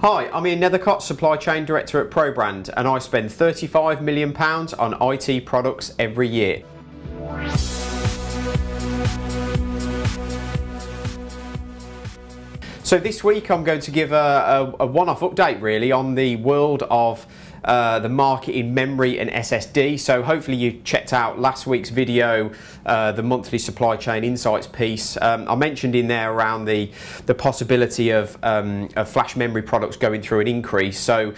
Hi, I'm Ian Nethercott, Supply Chain Director at ProBrand, and I spend £35 million on IT products every year. So this week I'm going to give a one-off update really on the world of the market in memory and SSD. So hopefully you checked out last week's video, the monthly supply chain insights piece. I mentioned in there around the possibility of flash memory products going through an increase. So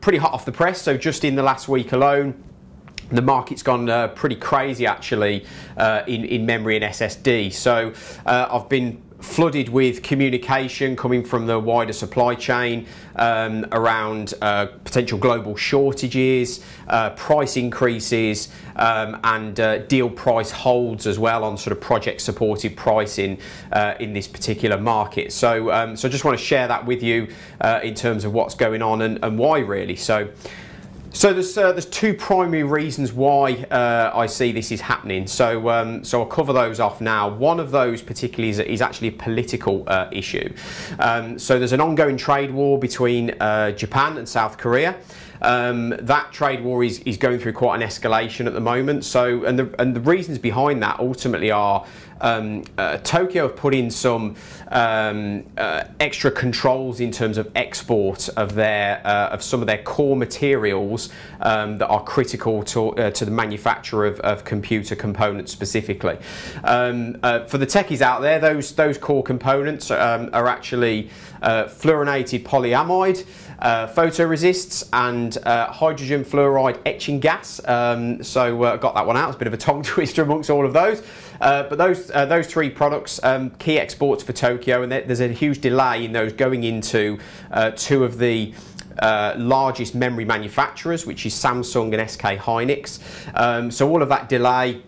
pretty hot off the press. So just in the last week alone, the market's gone pretty crazy actually in memory and SSD. So I've been flooded with communication coming from the wider supply chain around potential global shortages, price increases, and deal price holds as well on sort of project-supported pricing in this particular market. So, so I just want to share that with you in terms of what's going on and why really. So there's two primary reasons why I see this is happening. So I'll cover those off now. One of those particularly is actually a political issue. So there's an ongoing trade war between Japan and South Korea. That trade war is going through quite an escalation at the moment. So, and the reasons behind that ultimately are Tokyo have put in some extra controls in terms of export of their of some of their core materials that are critical to the manufacture of computer components specifically. For the techies out there, those core components are actually fluorinated polyamide, photoresists, and hydrogen fluoride etching gas. So got that one out. It's a bit of a tongue twister amongst all of those. But those three products, key exports for Tokyo, and there's a huge delay in those going into two of the largest memory manufacturers, which is Samsung and SK Hynix. So all of that delay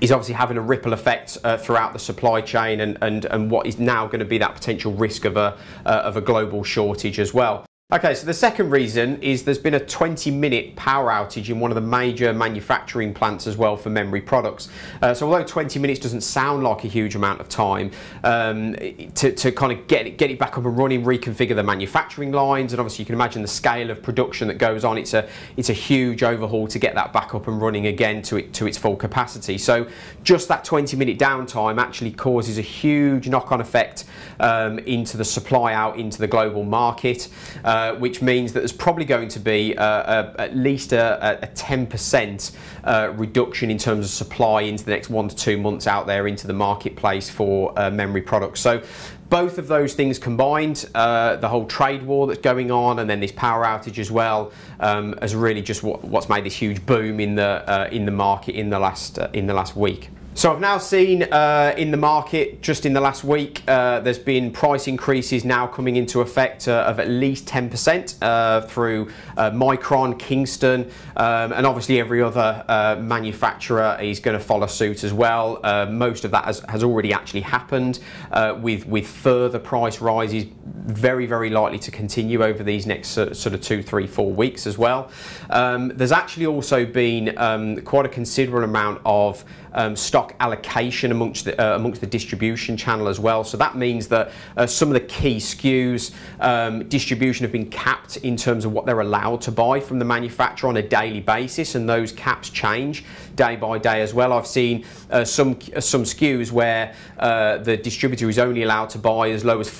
is obviously having a ripple effect throughout the supply chain, and what is now going to be that potential risk of a global shortage as well. Okay, so the second reason is there's been a 20-minute power outage in one of the major manufacturing plants as well for memory products. So although 20 minutes doesn't sound like a huge amount of time to kind of get it back up and running, reconfigure the manufacturing lines, and obviously you can imagine the scale of production that goes on. It's a huge overhaul to get that back up and running again to its full capacity. So just that 20-minute downtime actually causes a huge knock-on effect into the supply out into the global market. Which means that there's probably going to be at least a 10% reduction in terms of supply into the next 1 to 2 months out there into the marketplace for memory products. So both of those things combined, the whole trade war that's going on and then this power outage as well, has really just what's made this huge boom in the market in the last week. So I've now seen in the market, just in the last week, there's been price increases now coming into effect of at least 10% through Micron, Kingston, and obviously every other manufacturer is going to follow suit as well. Most of that has already actually happened with further price rises very, very likely to continue over these next sort of 2, 3, 4 weeks as well. There's actually also been quite a considerable amount of stock allocation amongst the distribution channel as well. So that means that some of the key SKUs distribution have been capped in terms of what they're allowed to buy from the manufacturer on a daily basis, and those caps change day by day as well. I've seen some SKUs where the distributor is only allowed to buy as low as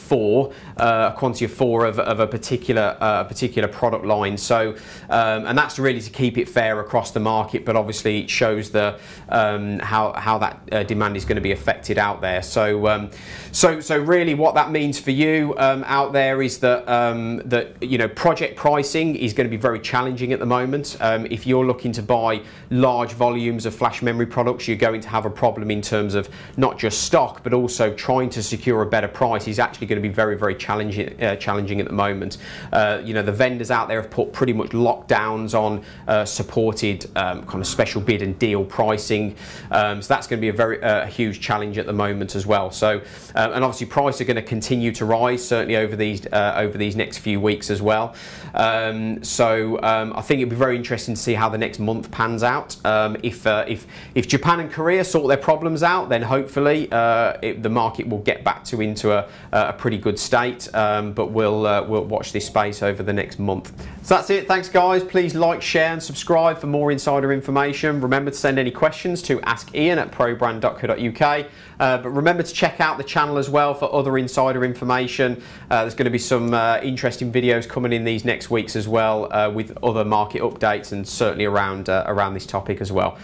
a quantity of four of a particular product line. So and that's really to keep it fair across the market, but obviously it shows the how that demand is going to be affected out there. So so really what that means for you out there is that that, you know, project pricing is going to be very challenging at the moment. If you're looking to buy large volumes of flash memory products, you're going to have a problem in terms of not just stock, but also trying to secure a better price is actually going to be very, very challenging at the moment. You know, the vendors out there have put pretty much lockdowns on supported kind of special bid and deal pricing. So that's going to be a very huge challenge at the moment as well. So and obviously prices are going to continue to rise certainly over these next few weeks as well. I think it'll be very interesting to see how the next month pans out. If if Japan and Korea sort their problems out, then hopefully the market will get back to into a pretty good state. But we'll watch this space over the next month. So that's it. Thanks, guys. Please like, share, and subscribe for more insider information. Remember to send any questions to askian@probrand.co.uk. But remember to check out the channel as well for other insider information. There's going to be some interesting videos coming in these next weeks as well, with other market updates and certainly around this topic as well.